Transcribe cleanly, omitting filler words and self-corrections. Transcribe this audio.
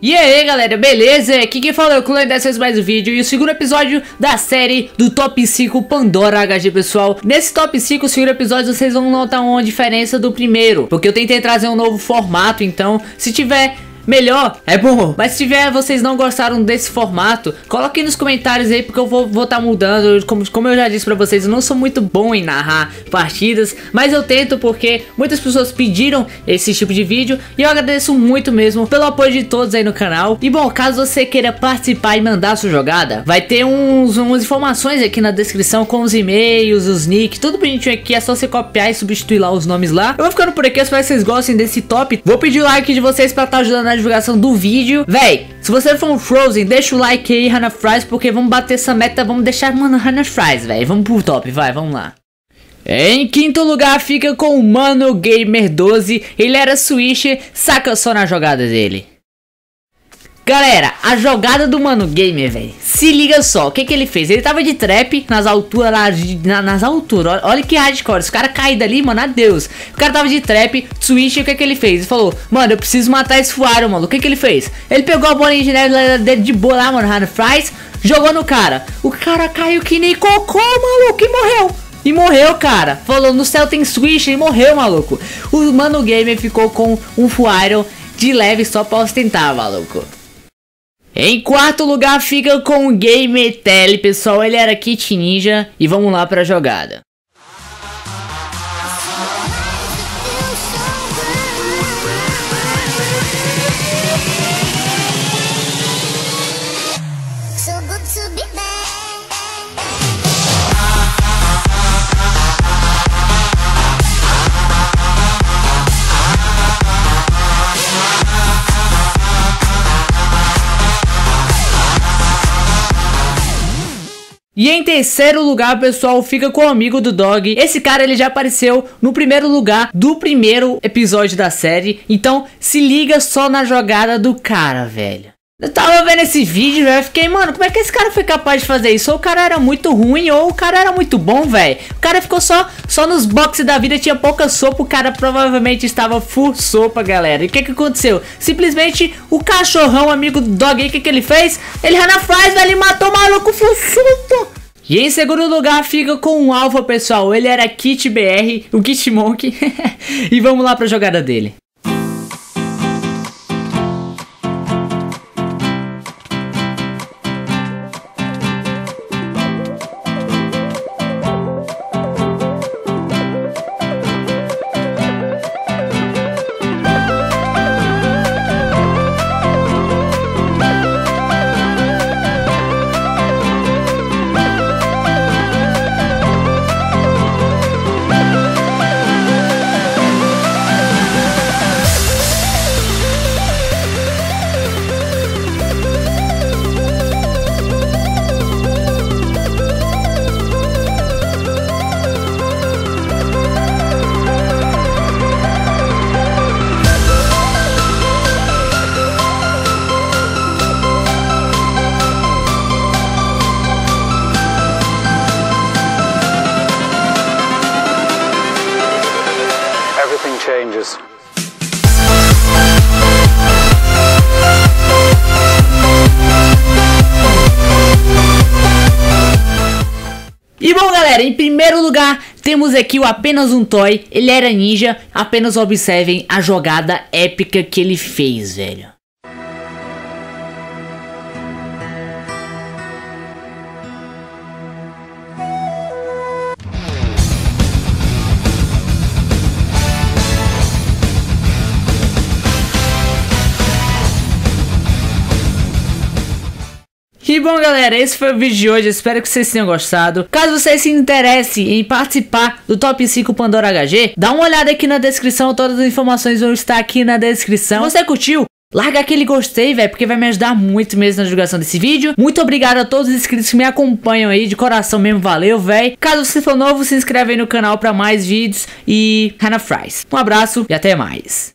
E aí galera, beleza? Aqui quem fala é o Clone, dessa vez mais um vídeo e o segundo episódio da série do Top 5 Pandora HG, pessoal. Nesse Top 5, o segundo episódio, vocês vão notar uma diferença do primeiro, porque eu tentei trazer um novo formato, então se tiver melhor, é bom. Mas se tiver, vocês não gostaram desse formato, coloquem nos comentários aí, porque eu vou tá mudando. Como eu já disse pra vocês, eu não sou muito bom em narrar partidas, mas eu tento porque muitas pessoas pediram esse tipo de vídeo, e eu agradeço muito mesmo pelo apoio de todos aí no canal. E bom, caso você queira participar e mandar sua jogada, vai ter umas informações aqui na descrição, com os e-mails, os nick, tudo bonitinho aqui. É só você copiar e substituir lá os nomes lá. Eu vou ficando por aqui, eu espero que vocês gostem desse top. Vou pedir o like de vocês pra estar ajudando a divulgação do vídeo. Véi, se você for um Frozen, deixa o like aí, Hannah Fries, porque vamos bater essa meta, vamos deixar, mano, Hannah Fries, véi. Vamos pro top, vai, vamos lá. Em quinto lugar fica com o ManoGamer12. Ele era Swisher, saca só na jogada dele. Galera, a jogada do ManoGamer, velho. Se liga só, o que que ele fez? Ele tava de trap nas alturas lá, nas alturas. Olha que hardcore, os caras caem dali, mano, adeus. O cara tava de trap, Swisher, o que que ele fez? Ele falou, mano, eu preciso matar esse Fuaro, mano. O que que ele fez? Ele pegou a bola engenharia dele de boa lá, mano, Hannah Fries, jogou no cara. O cara caiu que nem cocô, maluco, e morreu. E morreu, cara. Falou, no céu tem Swisher, e morreu, maluco. O ManoGamer ficou com um Fuaro de leve só pra ostentar, maluco. Em quarto lugar fica com o Game Tele, pessoal. Ele era Kit Ninja e vamos lá pra jogada. E em terceiro lugar, pessoal, fica com o amigo do dog. Esse cara, ele já apareceu no primeiro lugar do primeiro episódio da série. Então, se liga só na jogada do cara, velho. Eu tava vendo esse vídeo, velho, eu fiquei, mano, como é que esse cara foi capaz de fazer isso? Ou o cara era muito ruim, ou o cara era muito bom, velho. O cara ficou só nos boxes da vida, tinha pouca sopa, o cara provavelmente estava full sopa, galera. E o que que aconteceu? Simplesmente o cachorrão, amigo do dog, aí, o que que ele fez? Ele Hannah Fries, velho, matou o maluco full sopa. E em segundo lugar fica com o Alpha, pessoal. Ele era KitBR, o Kitmonk. E vamos lá pra jogada dele. E bom, galera, em primeiro lugar temos aqui o Apenas um Toy. Ele era ninja, apenas observem a jogada épica que ele fez, velho. E bom, galera, esse foi o vídeo de hoje, espero que vocês tenham gostado. Caso vocês se interessem em participar do Top 5 Pandora HG, dá uma olhada aqui na descrição, todas as informações vão estar aqui na descrição. Se você curtiu, larga aquele gostei, velho, porque vai me ajudar muito mesmo na divulgação desse vídeo. Muito obrigado a todos os inscritos que me acompanham aí, de coração mesmo, valeu, velho. Caso você for novo, se inscreve aí no canal pra mais vídeos e Hannah Fries. Um abraço e até mais.